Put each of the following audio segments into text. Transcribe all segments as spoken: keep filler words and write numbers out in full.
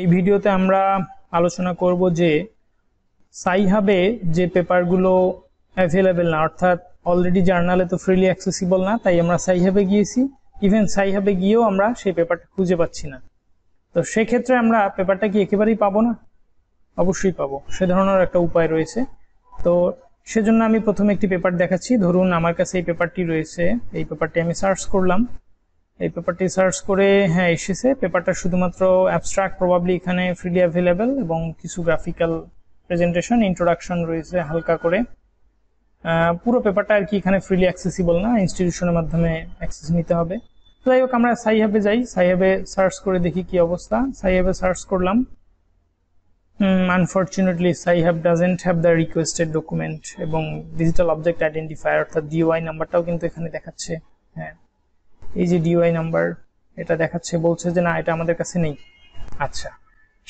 এই ভিডিওতে আমরা আলোচনা করব যে সাইহাবে যে পেপারগুলো অ্যাভেলেবল না অর্থাৎ অলরেডি জার্নালে তো ফ্রিলি অ্যাক্সেসিবল না, তাই আমরা সাইহাবে গিয়েছি, ইভেন সাইহাবে গিয়েও আমরা সেই পেপারটা খুঁজে পাচ্ছি না। তো সেক্ষেত্রে আমরা পেপারটা কি একেবারেই পাবো না? অবশ্যই পাবো, সে ধরনের একটা উপায় রয়েছে। তো সেজন্য আমি প্রথমে একটি পেপার দেখাচ্ছি। ধরুন আমার কাছে এই পেপারটি রয়েছে, এই পেপারটি আমি সার্চ করলাম, এই পেপারটি সার্চ করে হ্যাঁ এসেছে। পেপারটা শুধুমাত্র অ্যাবস্ট্রাক্ট, প্রবাবলি এখানে ফ্রিলি অ্যাভেলেবেল, এবং কিছু গ্রাফিক্যাল প্রেজেন্টেশন, ইন্ট্রোডাকশন রয়েছে হালকা করে। পুরো পেপারটা আর কি এখানে ফ্রিলি অ্যাক্সেসিবল না, ইনস্টিটিউশনের মাধ্যমে অ্যাক্সেস নিতে হবে। তো যাই হোক, আমরা সাইহাবে যাই, সাইহাবে সার্চ করে দেখি কি অবস্থা। সাইহাবে সার্চ করলাম, unfortunately সাইহাব doesn't have the requested document এবং ডিজিটাল অবজেক্ট আইডেন্টিফায়ার, অর্থাৎ ডিওআই নাম্বারটাও কিন্তু এখানে দেখাচ্ছে। হ্যাঁ, এই যে ডিওআই নাম্বার এটা দেখাচ্ছে, বলছে যে না এটা আমাদের কাছে নেই। আচ্ছা,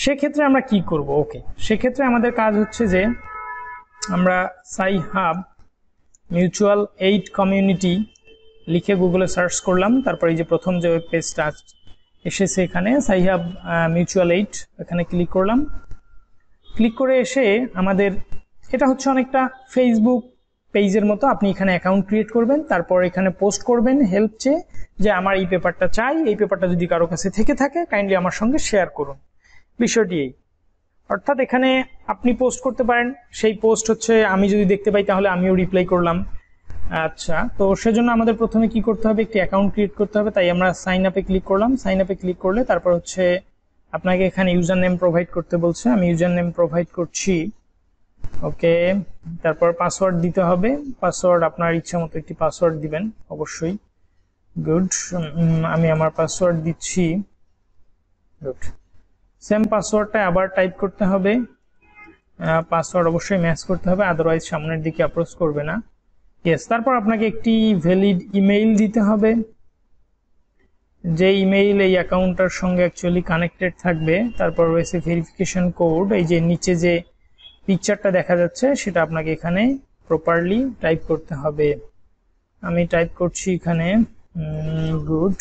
সেক্ষেত্রে আমরা কি করব? ওকে, সেক্ষেত্রে আমাদের কাজ হচ্ছে যে আমরা সাইহাব মিউচুয়াল এইড কমিউনিটি লিখে গুগলে সার্চ করলাম, তারপর এই যে প্রথম যে ওয়েব পেজটা এসেছে এখানে সাইহাব মিউচুয়াল এইড, এখানে ক্লিক করলাম। ক্লিক করে এসে আমাদের এটা হচ্ছে অনেকটা ফেসবুক পেজের মতো, আপনি এখানে অ্যাকাউন্ট ক্রিয়েট করবেন, তারপর এখানে পোস্ট করবেন হেল্প চেয়ে যে আমার এই পেপারটা চাই, এই পেপারটা যদি কারো কাছে থেকে থাকে কাইন্ডলি আমার সঙ্গে শেয়ার করুন। বিষয়টি এই, অর্থাৎ এখানে আপনি পোস্ট করতে পারেন, সেই পোস্ট হচ্ছে আমি যদি দেখতে পাই তাহলে আমিও রিপ্লাই করলাম। আচ্ছা, তো সেজন্য আমাদের প্রথমে কি করতে হবে? একটি অ্যাকাউন্ট ক্রিয়েট করতে হবে, তাই আমরা সাইন আপে ক্লিক করলাম। সাইন আপে ক্লিক করলে তারপর হচ্ছে আপনাকে এখানে ইউজার নেম প্রোভাইড করতে বলছে, আমি ইউজার নেম প্রোভাইড করছি। ওকে, তারপর পাসওয়ার্ড দিতে হবে, পাসওয়ার্ড আপনার ইচ্ছা মতো একটি পাসওয়ার্ড দিবেন অবশ্যই। গুড, আমি আমার পাসওয়ার্ড দিচ্ছি। গুড, সেম পাসওয়ার্ডটা আবার টাইপ করতে হবে, পাসওয়ার্ড অবশ্যই ম্যাচ করতে হবে, আদারওয়াইজ সামনের দিকে অ্যাপ্রোচ করবে না। ইয়েস, তারপর আপনাকে একটি ভ্যালিড ইমেইল দিতে হবে, যে ইমেইল এই অ্যাকাউন্টটার সঙ্গে অ্যাকচুয়ালি কানেক্টেড থাকবে। তারপর রয়েছে ভেরিফিকেশন কোড, এই যে নিচে যে পিকচারটা দেখা যাচ্ছে সেটা আপনাকে এখানে প্রপারলি টাইপ করতে হবে। আমি টাইপ করছি এখানে। গুড,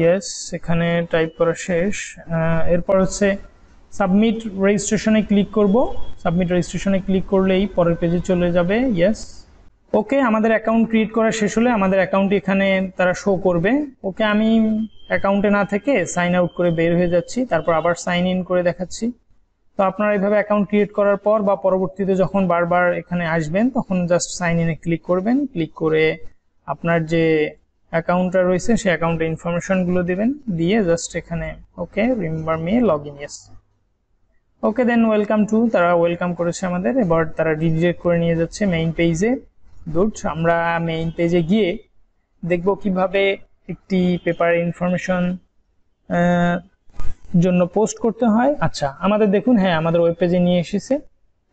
ইয়েস, এখানে টাইপ করা শেষ। এরপর হচ্ছে সাবমিট রেজিস্ট্রেশনে ক্লিক করব, সাবমিট রেজিস্ট্রেশনে ক্লিক করলেই পরের পেজে চলে যাবে। ইয়েস, ওকে, আমাদের অ্যাকাউন্ট ক্রিয়েট করা শেষ হলে আমাদের অ্যাকাউন্ট এখানে তারা শো করবে। ওকে, আমি অ্যাকাউন্টে না থেকে সাইন আউট করে বের হয়ে যাচ্ছি, তারপর আবার সাইন ইন করে দেখাচ্ছি। তো আপনারা এইভাবে অ্যাকাউন্ট ক্রিয়েট করার পর বা পরবর্তীতে যখন বারবার এখানে আসবেন তখন জাস্ট সাইন ইনে ক্লিক করবেন, ক্লিক করে আপনার যে অ্যাকাউন্টটা রয়েছে সেই অ্যাকাউন্টের ইনফরমেশনগুলো দেবেন, দিয়ে জাস্ট এখানে okay remember me log in. Yes, okay, then welcome to, তারা ওয়েলকাম করেছে আমাদের। এবার তারা রিডিরেক্ট করে নিয়ে যাচ্ছে মেইন পেজে। গুড, আমরা মেইন পেজে গিয়ে দেখব কিভাবে একটি পেপারের ইনফরমেশন জন্য পোস্ট করতে হয়। আচ্ছা, আমাদের দেখুন হ্যাঁ আমাদের ওয়েব পেজে নিয়ে এসেছে।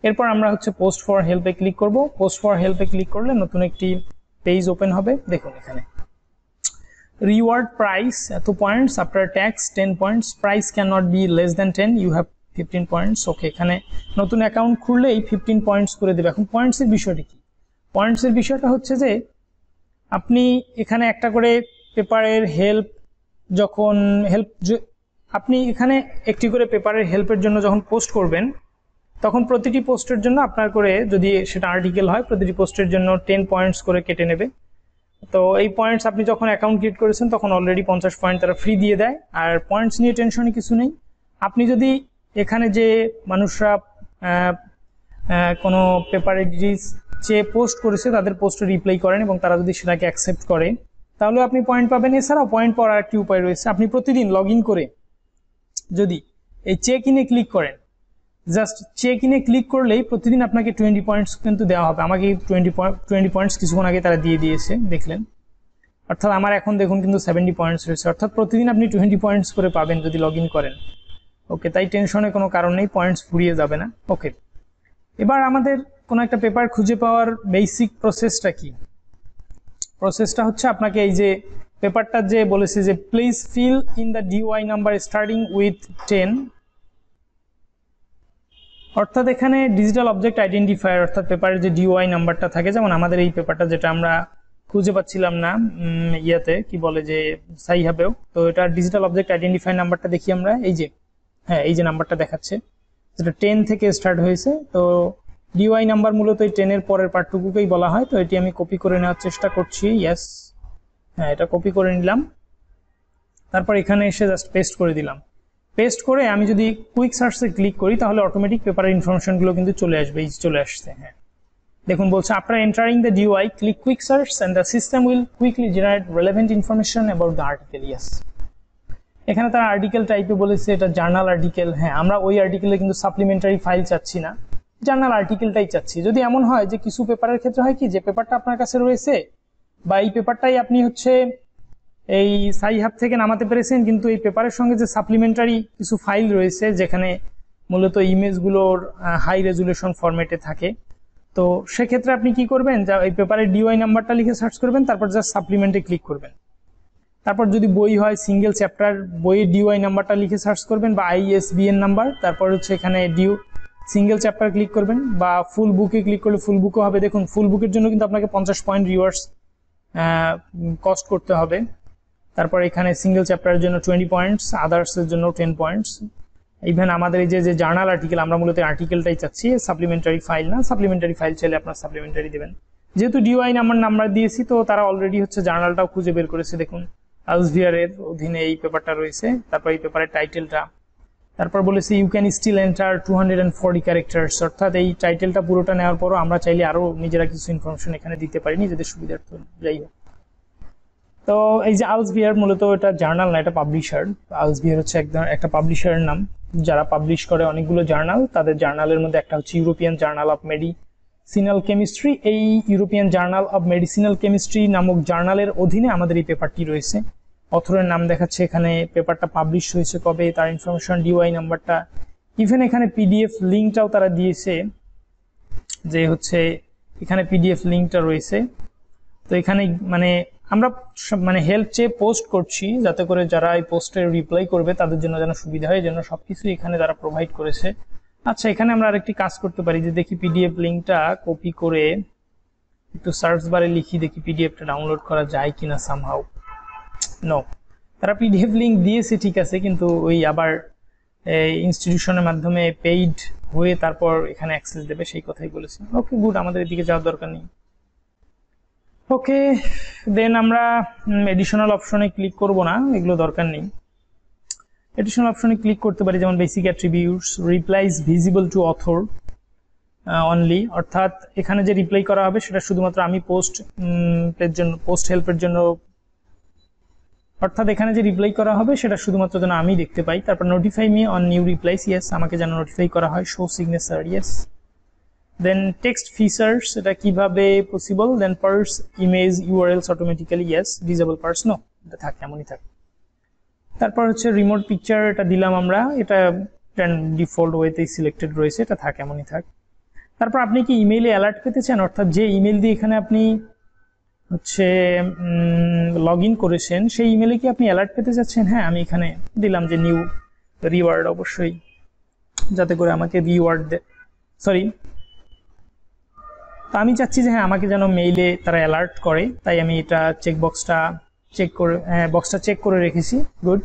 এরপর আমরা হচ্ছে পোস্ট ফর হেল্পে ক্লিক করব। পোস্ট ফর হেল্পে ক্লিক করলে নতুন একটি পেজ ওপেন হবে। দেখুন এখানে রিওয়ার্ড প্রাইস এত points, after tax ten points, price can not be less than ten, you have fifteen points. Okay, এখানে নতুন অ্যাকাউন্ট খুললেই ফিফটিন পয়েন্টস করে দেবে। এখন পয়েন্টসের বিষয়টি কি? পয়েন্টসের বিষয়টা হচ্ছে যে আপনি এখানে একটা করে পেপারের হেল্প যখন হেল্প আপনি এখানে একটি করে পেপারের হেল্পের জন্য যখন পোস্ট করবেন তখন প্রতিটি পোস্টের জন্য আপনার করে, যদি সেটা আর্টিকেল হয় প্রতিটি পোস্টের জন্য টেন পয়েন্টস করে কেটে নেবে। তো এই পয়েন্টস আপনি যখন অ্যাকাউন্ট ক্রিয়েট করেছেন তখন অলরেডি পঞ্চাশ পয়েন্ট তারা ফ্রি দিয়ে দেয়। আর পয়েন্টস নিয়ে টেনশনে কিছু নেই। আপনি যদি এখানে যে মানুষরা কোনো পেপারের ডিটেলস চেয়ে পোস্ট করেছে তাদের পোস্টে রিপ্লাই করেন এবং তারা যদি সেটাকে অ্যাকসেপ্ট করে তাহলে আপনি পয়েন্ট পাবেন। এছাড়াও পয়েন্ট পাওয়ার একটি উপায় রয়েছে, আপনি প্রতিদিন লগ ইন করে যদি এই চেক ইনে ক্লিক করেন, জাস্ট চেক ইনে ক্লিক করলেই প্রতিদিন আপনাকে টোয়েন্টি পয়েন্টস কিন্তু দেওয়া হবে। আমাকে টোয়েন্টি পয়েন্ট টোয়েন্টি পয়েন্টস কিছুক্ষণ আগে তারা দিয়ে দিয়েছে, দেখলেন, অর্থাৎ আমার এখন দেখুন কিন্তু সেভেন্টি পয়েন্টস রয়েছে, অর্থাৎ প্রতিদিন আপনি টোয়েন্টি পয়েন্টস করে পাবেন যদি লগ ইন করেন। ওকে, তাই টেনশনের কোনো কারণ নেই, পয়েন্টস ফুরিয়ে যাবে না। ওকে, এবার আমাদের কোনো একটা পেপার খুঁজে পাওয়ার বেসিক প্রসেসটা কি? প্রসেসটা হচ্ছে আপনাকে এই যে পেপারটা যে বলেছে যে please fill in the DOI number starting with ten, অর্থাৎ এখানে ডিজিটাল অবজেক্ট আইডেন্টিফায়ার অর্থাৎ পেপারের যে ডিওয়াই নাম্বারটা থাকে, যেমন আমাদের এই পেপারটা যেটা আমরা খুঁজে পাচ্ছিলাম না ইয়াতে কি বলে যে সাই হাবেও। তো এটা ডিজিটাল অবজেক্ট আইডেন্টিফাই নাম্বারটা দেখি আমরা, এই যে হ্যাঁ এই যে নাম্বারটা দেখাচ্ছে যেটা টেন থেকে স্টার্ট হয়েছে। তো ডিওয়াই নাম্বার মূলত এই টেনের পরের পার্টটুকুকেই বলা হয়। তো এটি আমি কপি করে নেওয়ার চেষ্টা করছি, ইয়েস হ্যাঁ এটা কপি করে নিলাম, তারপর এখানে এসে জাস্ট পেস্ট করে দিলাম। পেস্ট করে আমি যদি কুইক সার্চে ক্লিক করি তাহলে অটোমেটিক পেপারের ইনফরমেশনগুলো কিন্তু চলে আসবে, এই চলে আসছে। হ্যাঁ দেখুন বলছে after entering the DOI click quick search and the system will quickly generate relevant information about the article. Yes এখানে তারা আর্টিকেল টাইপে বলেছে এটা জার্নাল আর্টিকেল। হ্যাঁ আমরা ওই আর্টিকেলে কিন্তু সাপ্লিমেন্টারি ফাইল চাচ্ছি না, জার্নাল আর্টিকেলটাই চাচ্ছি। যদি এমন হয় যে কিছু পেপারের ক্ষেত্রে হয় কি যে পেপারটা আপনার কাছে রয়েছে বা এই পেপারটাই আপনি হচ্ছে এই সাইহাব থেকে নামাতে পেরেছেন, কিন্তু এই পেপারের সঙ্গে যে সাপ্লিমেন্টারি কিছু ফাইল রয়েছে যেখানে মূলত ইমেজগুলোর হাই রেজুলেশন ফরম্যাটে থাকে, তো সেক্ষেত্রে আপনি কি করবেন যা এই পেপারের ডিওয়াই নাম্বারটা লিখে সার্চ করবেন, তারপর জাস্ট সাপ্লিমেন্টে ক্লিক করবেন। তারপর যদি বই হয় সিঙ্গেল চ্যাপ্টার বইয়ে ডিওয়াই নাম্বারটা লিখে সার্চ করবেন বা আইএসবিএন নাম্বার, তারপর হচ্ছে এখানে ডিউ সিঙ্গেল চ্যাপ্টার ক্লিক করবেন বা ফুল বুকে ক্লিক করলে ফুল বুকও হবে। দেখুন ফুল বুকের জন্য কিন্তু আপনাকে পঞ্চাশ পয়েন্ট রিওয়ার্ডস কস্ট করতে হবে, তারপর এখানে সিঙ্গেল চ্যাপ্টারের জন্য টোয়েন্টি পয়েন্টস, আদার্সের জন্য টেন পয়েন্টস। ইভেন আমাদের এই যে যে জার্নাল আর্টিকেল আমরা মূলত আর্টিকেলটাই চাচ্ছি, সাপ্লিমেন্টারি ফাইল না, সাপ্লিমেন্টারি ফাইল চাইলে আপনার সাপ্লিমেন্টারি দেবেন। যেহেতু ডিওয়াই নাম্বার নাম্বার দিয়েছি তো তারা অলরেডি হচ্ছে জার্নালটাও খুঁজে বের করেছে। দেখুন আলসভিয়ারের অধীনে এই পেপারটা রয়েছে, তারপর এই পেপারের টাইটেলটা, তারপর বলেছে you can still enter two hundred and forty characters, অর্থাৎ এই টাইটেলটা পুরোটা নেওয়ার পরও আমরা চাইলে আরও নিজেরা কিছু ইনফরমেশন এখানে দিতে পারি নিজেদের সুবিধার্থে। যাই হোক তো এই যে আলসভিয়ার মূলত এটা জার্নাল না, এটা পাবলিশার। আলসভিয়ার হচ্ছে একদম একটা পাবলিশারের নাম, যারা পাবলিশ করে অনেকগুলো জার্নাল, তাদের জার্নালের মধ্যে একটা হচ্ছে European journal of medicinal chemistry. এই European journal of medicinal chemistry নামক জার্নালের অধীনে আমাদের এই পেপারটি রয়েছে। অথরের নাম দেখাচ্ছে এখানে, পেপারটা পাবলিশ হয়েছে কবে, তার ইনফরমেশন, ডিওয়াই নাম্বারটা, ইভেন এখানে পিডিএফ লিঙ্কটাও তারা দিয়েছে, যে হচ্ছে এখানে পিডিএফ লিঙ্কটা রয়েছে। তো এখানে মানে আমরা মানে হেল্প চেয়ে পোস্ট করছি যাতে করে যারা এই পোস্টে রিপ্লাই করবে তাদের জন্য যেন সুবিধা হয়, এই জন্য সব কিছুই এখানে তারা প্রোভাইড করেছে। আচ্ছা এখানে আমরা আরেকটি কাজ করতে পারি যে দেখি পিডিএফ লিঙ্কটা কপি করে একটু সার্চ বারে লিখি, দেখি পিডিএফটা ডাউনলোড করা যায় কিনা সামহাউ। নো, তারা পিডিএফ লিঙ্ক দিয়েছে ঠিক আছে, কিন্তু ওই আবার ইনস্টিটিউশনের মাধ্যমে পেইড হয়ে তারপর এখানে অ্যাক্সেস দেবে সেই কথাই বলেছে। ওকে গুড, আমাদের এদিকে যাওয়ার দরকার নেই। ওকে দেন আমরা এডিশনাল অপশনে ক্লিক করব না, এগুলো দরকার নেই। এডিশনাল অপশনে ক্লিক করতে পারি যেমন basic attributes, replies visible to author only, অর্থাৎ এখানে যে রিপ্লাই করা হবে সেটা শুধুমাত্র আমি পোস্ট এর জন্য, পোস্ট হেল্পের জন্য, অর্থাৎ এখানে যে রিপ্লাই করা হবে সেটা শুধুমাত্র যেন আমি দেখতে পাই। তারপর notify me on new replies, yes আমাকে যেন নোটিফাই করা হয়, show signature yes. Then text features এটা কিভাবে possible, then parse image URLs automatically yes, disable parse no, এটা থাকে এমনই থাকে। তারপর হচ্ছে রিমোট পিকচার এটা দিলাম আমরা, এটা ডিফল্ট ওয়েতেই সিলেক্টেড রয়েছে, এটা থাকে এমনই থাক। তারপর আপনি কি ইমেইলে অ্যালার্ট পেতে চান, অর্থাৎ যে ইমেল দিয়ে এখানে আপনি হচ্ছে লগ ইন করেছেন সেই ইমেলে কি আপনি অ্যালার্ট পেতে চাচ্ছেন? হ্যাঁ আমি এখানে দিলাম যে নিউ রিওয়ার্ড, অবশ্যই যাতে করে আমাকে রিওয়ার্ড দে সরি তো আমি চাচ্ছি যে হ্যাঁ আমাকে যেন মেইলে তারা অ্যালার্ট করে, তাই আমি এটা চেক বক্সটা চেক করে বক্সটা চেক করে রেখেছি। গুড,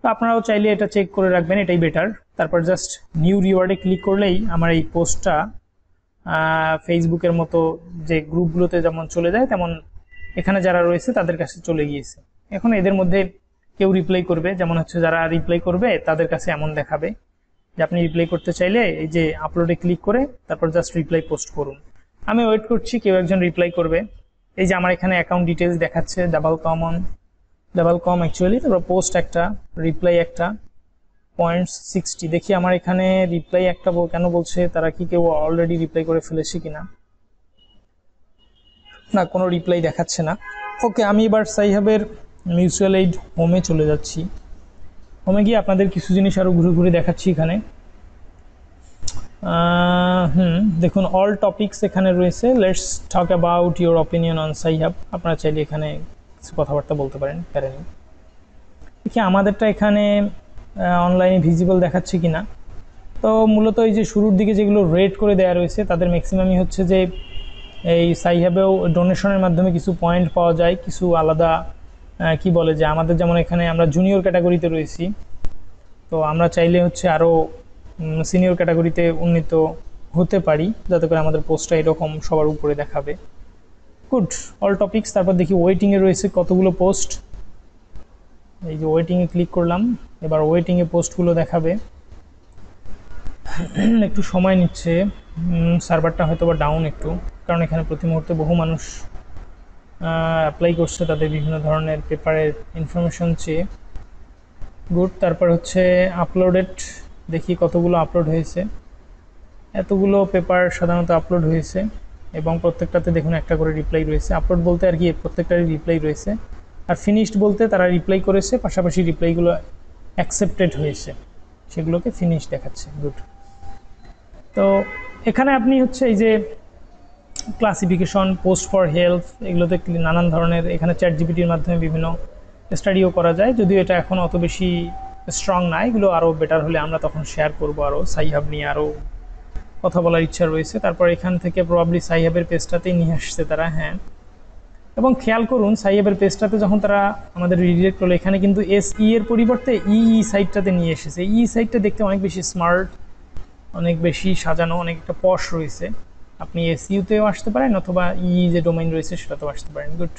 তো আপনারাও চাইলে এটা চেক করে রাখবেন, এটাই বেটার। তারপর জাস্ট নিউ রিওয়ার্ডে ক্লিক করলেই আমার এই পোস্টটা ফেসবুকের মতো যে গ্রুপগুলোতে যেমন চলে যায় তেমন এখানে যারা রয়েছে তাদের কাছে চলে গিয়েছে। এখন এদের মধ্যে কেউ রিপ্লাই করবে, যেমন হচ্ছে যারা রিপ্লাই করবে তাদের কাছে এমন দেখাবে যে আপনি রিপ্লাই করতে চাইলে এই যে আপলোডে ক্লিক করে তারপর জাস্ট রিপ্লাই পোস্ট করুন। আমি ওয়েট করছি কেউ একজন রিপ্লাই করবে। এই যে আমার এখানে অ্যাকাউন্ট ডিটেলস দেখাচ্ছে, double com on double com actually, তারপর পোস্ট একটা, রিপ্লাই একটা, পয়েন্টস সিক্সটি। দেখি আমার এখানে রিপ্লাই একটা কেন বলছে, তারা কি কেউ অলরেডি রিপ্লাই করে ফেলেছে কিনা। না, কোনো রিপ্লাই দেখাচ্ছে না। ওকে, আমি এবার সাইহাবের মিউচুয়াল এইড হোমে চলে যাচ্ছি। হোমে গিয়ে আপনাদের কিছু জিনিস আরও ঘুরে ঘুরে দেখাচ্ছি এখানে। হুম দেখুন অল টপিকস এখানে রয়েছে, let's talk about your opinion on SciHub, আপনারা চাইলে এখানে কিছু কথাবার্তা বলতে পারেন। কারণ কি আমাদেরটা এখানে অনলাইনে ভিজিবল দেখাচ্ছে কি না, তো মূলত এই যে শুরুর দিকে যেগুলো রেড করে দেওয়া রয়েছে তাদের ম্যাক্সিমামই হচ্ছে যে এই সাইহাবেও ডোনেশনের মাধ্যমে কিছু পয়েন্ট পাওয়া যায়, কিছু আলাদা কি বলে যে আমাদের যেমন এখানে আমরা জুনিয়র ক্যাটাগরিতে রয়েছি, তো আমরা চাইলে হচ্ছে আরও সিনিয়র ক্যাটাগরিতে উন্নীত হতে পারি যাতে করে আমাদের পোস্টটা এরকম সবার উপরে দেখাবে। Good, all topics. তারপর দেখি ওয়েটিংয়ে রয়েছে কতগুলো পোস্ট। এই যে ওয়েটিংয়ে ক্লিক করলাম, এবার ওয়েটিংয়ে পোস্টগুলো দেখাবে। একটু সময় নিচ্ছে, সার্ভারটা হয়তো বা ডাউন একটু, কারণ এখানে প্রতি মুহূর্তে বহু মানুষ অ্যাপ্লাই করছে তাদের বিভিন্ন ধরনের পেপারের ইনফরমেশন চেয়ে। গুড। তারপর হচ্ছে আপলোডেড, দেখি কতগুলো আপলোড হয়েছে। এতগুলো পেপার সাধারণত আপলোড হয়েছে এবং প্রত্যেকটাতে দেখুন একটা করে রিপ্লাই রয়েছে। আপলোড বলতে আর কি প্রত্যেকটারই রিপ্লাই রয়েছে, আর ফিনিশড বলতে তারা রিপ্লাই করেছে, পাশাপাশি রিপ্লাইগুলো অ্যাকসেপ্টেড হয়েছে, সেগুলোকে ফিনিশ দেখাচ্ছে। গুড। তো এখানে আপনি হচ্ছে এই যে ক্লাসিফিকেশন, পোস্ট ফর হেলথ, এগুলোতে নানান ধরনের এখানে চ্যাট জিপিটির মাধ্যমে বিভিন্ন স্টাডিও করা যায়, যদিও এটা এখন অত বেশি স্ট্রং না। এগুলো আরও বেটার হলে আমরা তখন শেয়ার করব, আরও সাইহাব নিয়ে আরও কথা বলার ইচ্ছা রয়েছে। তারপর এখান থেকে প্রবাবলি সাইহাবের পেজটাতেই নিয়ে আসছে তারা, হ্যাঁ। এবং খেয়াল করুন সাইহাবের পেজটাতে যখন তারা আমাদের রিডিরেক্ট হলো, এখানে কিন্তু এস ই এর পরিবর্তে ইই সাইটটাতে নিয়ে এসেছে। ই সাইটটা দেখতে অনেক বেশি স্মার্ট, অনেক বেশি সাজানো, অনেক একটা পশ রয়েছে। আপনি এস ইউতেও আসতে পারেন অথবা ই যে ডোমেইন রয়েছে সেটাতেও আসতে পারেন। Good,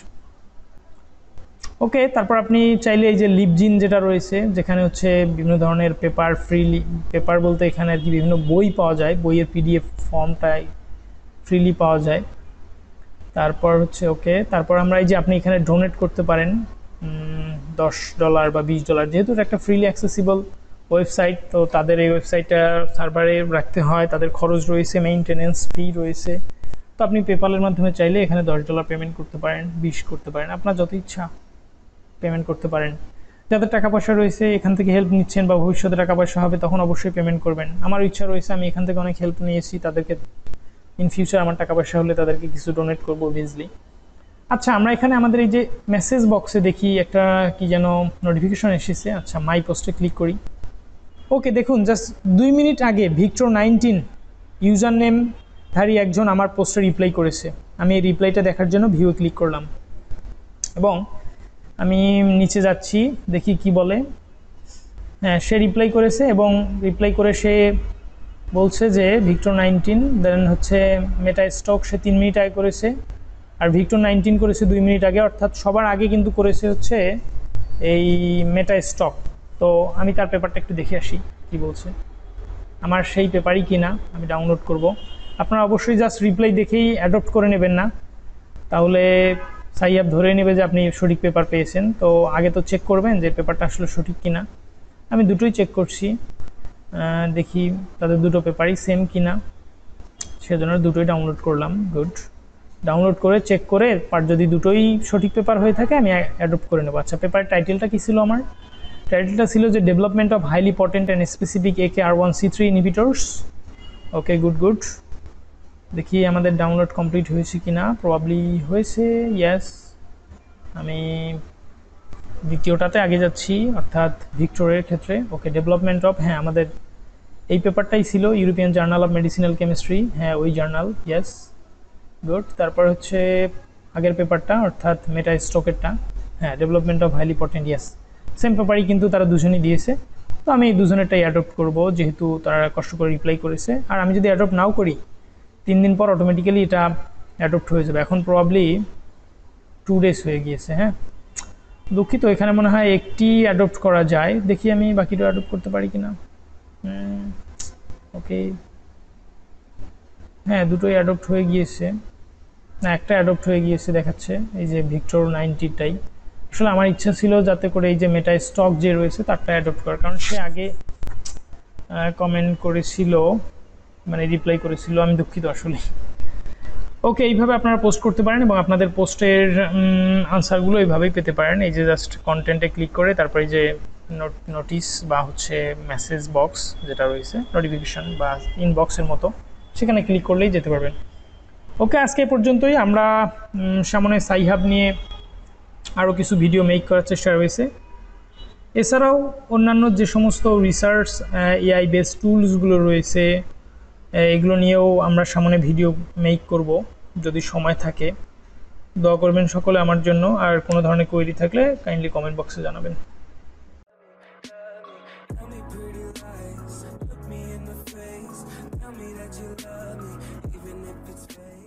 okay. তারপর আপনি চাইলে এই যে লিপজিন যেটা রয়েছে, যেখানে হচ্ছে বিভিন্ন ধরনের পেপার, ফ্রিলি পেপার বলতে এখানে আর কি বিভিন্ন বই পাওয়া যায়, বইয়ের পিডিএফ ফর্মটাই ফ্রিলি পাওয়া যায়। তারপর হচ্ছে ওকে। তারপর আমরা এই যে আপনি এখানে ডোনেট করতে পারেন দশ ডলার বা বিশ ডলার যেহেতু এটা একটা ফ্রিলি অ্যাক্সেসিবল ওয়েবসাইট, তো তাদের এই ওয়েবসাইটটা সার্ভারে রাখতে হয়, তাদের খরচ রয়েছে, মেইনটেনেন্স ফি রয়েছে। তো আপনি পেপালের মাধ্যমে চাইলে এখানে দশ ডলার পেমেন্ট করতে পারেন, বিশ করতে পারেন, আপনার যত ইচ্ছা পেমেন্ট করতে পারেন। যাদের টাকা পয়সা রয়েছে এখান থেকে হেল্প নিচ্ছেন বা ভবিষ্যতে টাকা পয়সা হবে তখন অবশ্যই পেমেন্ট করবেন। আমার ইচ্ছা রয়েছে আমি এখান থেকে অনেক হেল্প নিয়েছি, তাদেরকে ইন ফিউচার আমার টাকা পয়সা হলে তাদেরকে কিছু ডোনেট করবো অবভিয়াসলি। আচ্ছা, আমরা এখানে আমাদের এই যে মেসেজ বক্সে দেখি একটা কি যেন নোটিফিকেশন এসেছে। আচ্ছা, মাই পোস্টে ক্লিক করি। ওকে, দেখুন জাস্ট দুই মিনিট আগে ভিক্টর নাইনটিন ইউজার নেমধারী একজন আমার পোস্টে রিপ্লাই করেছে। আমি এই রিপ্লাইটা দেখার জন্য ভিউয়ে ক্লিক করলাম এবং আমি নিচে যাচ্ছি, দেখি কি বলে। হ্যাঁ, সে রিপ্লাই করেছে এবং রিপ্লাই করে সে বলছে যে ভিক্টর নাইনটিন, দেন হচ্ছে মেটা স্টক সে তিন মিনিট আগে করেছে, আর ভিক্টর নাইনটিন করেছে দুই মিনিট আগে, অর্থাৎ সবার আগে কিন্তু করেছে হচ্ছে এই মেটা স্টক। তো আমি তার পেপারটা একটু দেখে আসি কি বলছে, আমার সেই পেপারই কি না আমি ডাউনলোড করব। আপনারা অবশ্যই জাস্ট রিপ্লাই দেখেই অ্যাডপ্ট করে নেবেন না, তাহলে সাইহাব ধরে নেবে যে আপনি সঠিক পেপার পেয়েছেন। তো আগে তো চেক করবেন যে পেপারটা আসলে সঠিক কিনা। আমি দুটোই চেক করছি, দেখি তাদের দুটো পেপারই সেম কিনা, সেজন্য দুটোই ডাউনলোড করলাম। গুড, ডাউনলোড করে চেক করে পার যদি দুটোই সঠিক পেপার হয়ে থাকে আমি অ্যাডপ্ট করে নেব। আচ্ছা, পেপারের টাইটেলটা কী ছিল? আমার টাইটেলটা ছিল যে development of highly potent and specific A K R one C three inhibitors. Okay, good good. দেখি আমাদের ডাউনলোড কমপ্লিট হয়েছে কি না, প্রবাবলি হয়েছে। ইয়াস, আমি দ্বিতীয়টাতে আগে যাচ্ছি অর্থাৎ ভিক্টোরিয়ার ক্ষেত্রে। ওকে, ডেভেলপমেন্ট অফ, হ্যাঁ আমাদের এই পেপারটাই ছিল European journal of medicinal chemistry, হ্যাঁ ওই জার্নাল। ইয়াস, গুড। তারপর হচ্ছে আগের পেপারটা অর্থাৎ মেটা স্টকেরটা, হ্যাঁ development of highly potent, yes same পেপারই কিন্তু তারা দুজনই দিয়েছে। তো আমি দুজনেরটাই অ্যাডপ্ট করব যেহেতু তারা কষ্ট করে রিপ্লাই করেছে। আর আমি যদি অ্যাডপ্ট নাও করি তিন দিন পর অটোমেটিক্যালি এটা অ্যাডপ্ট হয়ে যাবে। এখন প্রবাবলি টু ডেজ হয়ে গিয়েছে, হ্যাঁ দুঃখিত। এখানে মনে হয় একটি অ্যাডপ্ট করা যায়, দেখি আমি বাকিটা অ্যাডপ্ট করতে পারি কি না। ওকে, হ্যাঁ দুটোই অ্যাডপ্ট হয়ে গিয়েছে, না একটা অ্যাডপ্ট হয়ে গিয়েছে দেখাচ্ছে, এই যে ভিক্টর নাইনটিটাই। আসলে আমার ইচ্ছা ছিল যাতে করে এই যে মেটা স্টক যে রয়েছে তারটা অ্যাডপ্ট করার, কারণ সে আগে কমেন্ট করেছিল, মানে রিপ্লাই করেছিল। আমি দুঃখিত আসলে। ওকে, এইভাবে আপনারা পোস্ট করতে পারেন এবং আপনাদের পোস্টের আনসারগুলো এইভাবেই পেতে পারেন। এই যে জাস্ট কন্টেন্টে ক্লিক করে তারপরে যে নোটিস বা হচ্ছে মেসেজ বক্স যেটা রয়েছে, নোটিফিকেশন বা ইনবক্সের মতো, সেখানে ক্লিক করলেই যেতে পারবেন। ওকে, আজকে পর্যন্তই। আমরা সামনে সাইহাব নিয়ে আরও কিছু ভিডিও মেক করার চেষ্টা রয়েছে। এছাড়াও অন্যান্য যে সমস্ত রিসার্চ এআই বেসড টুলসগুলো রয়েছে এগুলো নিয়েও আমরা সামনে ভিডিও মেক করব। যদি সময় থাকে দোয়া করবেন সকলে আমার জন্য আর কোনো ধরনের কোয়েরি থাকলে কাইন্ডলি কমেন্ট বক্সে জানাবেন Tell me that you love me, even if it's fake.